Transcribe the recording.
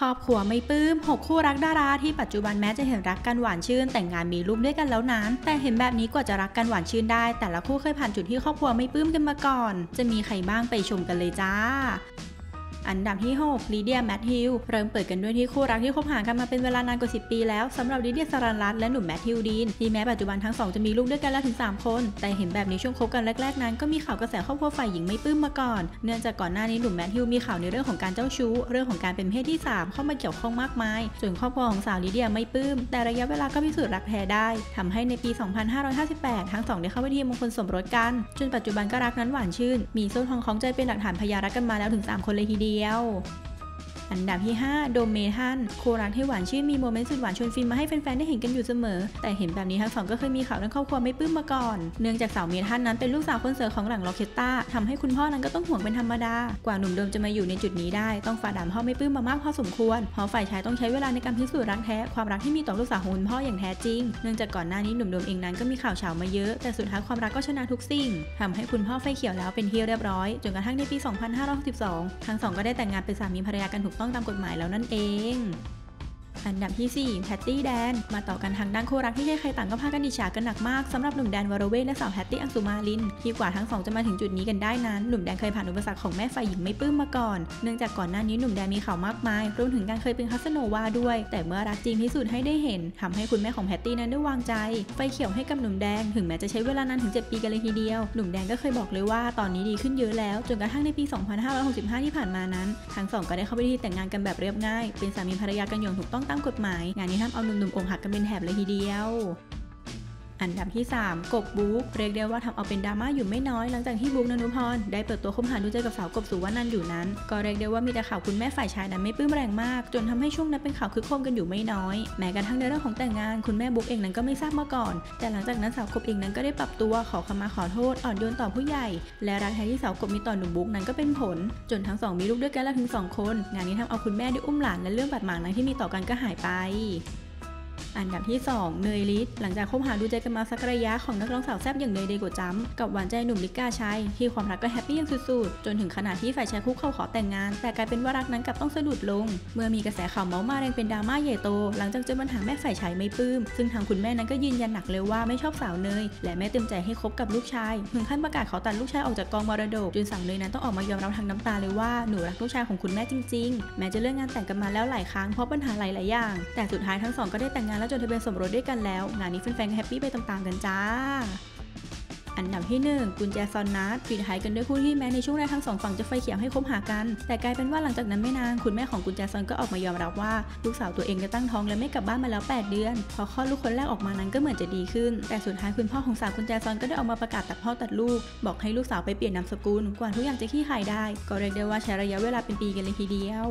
ครอบครัวไม่ปลื้ม6คู่รักดาราที่ปัจจุบันแม้จะเห็นรักกันหวานชื่นแต่งงานมีลูกด้วยกันแล้วนั้นแต่เห็นแบบนี้กว่าจะรักกันหวานชื่นได้แต่ละคู่เคยผ่านจุดที่ครอบครัวไม่ปลื้มกันมาก่อนจะมีใครบ้างไปชมกันเลยจ้าอันดับที่6ลีเดียแมทธิวเริ่มเปิดกันด้วยที่คู่รักที่คบหากันมาเป็นเวลานานกว่า10ปีแล้วสำหรับลีเดียสรัญรัตน์และหนุ่มแมทธิวดีนที่แม้ปัจจุบันทั้ง2จะมีลูกด้วยกันแล้วถึง3คนแต่เห็นแบบนี้ช่วงคบกันแรกๆนั้นก็มีข่าวกระแสครอบครัวฝ่ายหญิงไม่ปลื้มมาก่อนเนื่องจากก่อนหน้านี้หนุ่มแมทธิวมีข่าวในเรื่องของการเจ้าชู้เรื่องของการเป็นเพศที่3เข้ามาเกี่ยวข้องมากมายส่วนครอบครัวของสาวลีเดียไม่ปลื้มแต่ระยะเวลาก็พิสูจน์รักแท้ได้ทำให้ในปี 2558 ทั้ง2ได้เข้าพิธีมงคลสมรสกันจนปัจจุบันก็รักนั้นหวานชื่นมีโซ่ทองคล้องใจเป็นหลักฐานพยานรักกันมาแล้วถึง3คนเลยทีเดียวอันดับที่5โดมเมทันคู่รักที่หวานชื่นมีโมเมนต์สุดหวานชวนฟินมาให้แฟนๆได้เห็นกันอยู่เสมอแต่เห็นแบบนี้ทั้งสองก็เคยมีข่าวเรื่องครอบครัวไม่ปลื้มมาก่อนเนื่องจากสาวเมทันนั้นเป็นลูกสาวคนเสือของหลังล็อกเคตตาทำให้คุณพ่อนั้นก็ต้องห่วงเป็นธรรมดากว่าหนุ่มโดมจะมาอยู่ในจุดนี้ได้ต้องฝ่าด่านพ่อไม่ปลื้มมามากพอสมควรเพราะฝ่ายชายต้องใช้เวลาในการพิสูจน์รักแท้ความรักที่มีต่อลูกสาวของคุณพ่ออย่างแท้จริงเนื่องจากก่อนหน้านี้หนุ่มโดมเองนั้นก็มีข่าวเฉามาเยอะแต่สุดท้ายความรักก็ชนะทุกสิ่งทำให้คุณพ่อไฟเขียวแล้วเป็นที่เรียบร้อยจนกระทั่งในปี 2562 ทั้งสองก็ได้แต่งงานเป็นสามีภรรยากันถูกต้องตามกฎหมายแล้วนั่นเองอันดับที่4แพตตี้แดนมาต่อกันทางด้านคู่รักที่ใครๆต่างก็พากันอิจฉากันหนักมากสำหรับหนุ่มแดนวรเวทและสาวแพตตี้อังสุมาลินที่กว่าทั้ง2จะมาถึงจุดนี้กันได้นั้นหนุ่มแดนเคยผ่านอุปสรรคของแม่ฝ่ายหญิงไม่ปลื้มมาก่อนเนื่องจากก่อนหน้านี้หนุ่มแดนมีข่าวมากมายรวมถึงการเคยเป็นคาสโนวาด้วยแต่เมื่อรักจริงพิสูจน์ให้ได้เห็นทำให้คุณแม่ของแพตตี้นั้นได้วางใจไฟเขียวให้กับหนุ่มแดนถึงแม้จะใช้เวลานานถึง7ปีกันเลยทีเดียวหนุ่มแดนก็เคยบอกเลยว่าตอนนี้ดีขึ้นเยอะแล้วจนกระทั่งในปี 2565 ที่ผ่านมานั้นทั้ง2ก็ได้เข้าพิธีแต่งงานกันแบบเรียบง่ายเป็นสามีภรรยากันอย่างถูกต้องกฎหมายงานนี้ทำเอาหนุ่มๆอกหักกันเป็นแถบเลยทีเดียวอันดับที่3กบบุ๊กเรียกได้ว่าทำเอาเป็นดราม่าอยู่ไม่น้อยหลังจากที่บุ๊กณนุพรได้เปิดตัวคบหาดูใจกับสาวกบสุวรรณันท์อยู่นั้นก็เรียกได้ว่ามีแต่ข่าวคุณแม่ฝ่ายชายนั้นไม่ปลื้มแรงมากจนทำให้ช่วงนั้นเป็นข่าวคึกโครมกันอยู่ไม่น้อยแม้กระทั่งในเรื่องของแต่งงานคุณแม่บุ๊กเองนั้นก็ไม่ทราบมาก่อนแต่หลังจากนั้นสาวกบเองนั้นก็ได้ปรับตัวขอขมาขอโทษอ่อนโยนต่อผู้ใหญ่และรักแท้ที่สาวกบมีต่อหนุ่มบุ๊กนั้นก็เป็นผลจนทั้ง2มีลูกด้วยกันแล้วถึง2คนงานนี้ทำเอาคุณแม่ได้อุ้มหลานและเรื่องบาดหมางนั้นที่มีต่อกันก็หายไปอันดับที่2เนยฤทธิ์หลังจากคบหาดูใจกันมาสักระยะของนักร้องสาวแซ่บอย่างเนยเดโกจัมกับหวานใจหนุ่มลิก้าชัยที่ความรักก็แฮปปี้อย่างสุดๆจนถึงขนาดที่ฝ่ายชายคุกเข้าขอแต่งงานแต่กลายเป็นว่ารักนั้นกลับต้องสะดุดลงเมื่อมีกระแสข่าวเมาส์มาแรงเป็นดราม่าใหญ่โตหลังจากเจอปัญหาแม่ฝ่ายชายไม่ปลื้มซึ่งทางคุณแม่นั้นก็ยืนยันหนักเลยว่าไม่ชอบสาวเนยและไม่เต็มใจให้คบกับลูกชายถึงขั้นประกาศขอตัดลูกชายออกจากกองมรดกจนสาวเนยนั้นต้องออกมายอมรับทางน้ำตาเลยว่าหนูรักลูกชายของคุณแม่จริงๆแม้จะเลิกงานแต่งกันมาแล้วหลายครั้งเพราะปัญหาหลายๆอย่างแต่สุดท้ายทั้งสองก็ได้แต่งงานจนทะเบียนสมรสด้วยกันแล้วงานนี้แฟนๆแฮปปี้ไปตามๆกันจ้าอันดับที่1กุญแจซอนนัทปิดท้ายกันด้วยคู่ที่แม้ในช่วงแรกทั้ง2ฝั่งจะไฟเขียวให้คบหากันแต่กลายเป็นว่าหลังจากนั้นไม่นานคุณแม่ของกุญแจซอนก็ออกมายอมรับว่าลูกสาวตัวเองได้ตั้งท้องและไม่กลับบ้านมาแล้ว8เดือนพอคลอดลูกคนแรกออกมานั้นก็เหมือนจะดีขึ้นแต่สุดท้ายคุณพ่อของสาวกุญแจซอนก็ได้ออกมาประกาศตัดพ่อตัดลูกบอกให้ลูกสาวไปเปลี่ยนนามสกุลกว่าทุกอย่างจะขี้คายได้ก็เรียกได้ว่าใช้ระยะเวลาเป็นปีกันเลยทีเดียว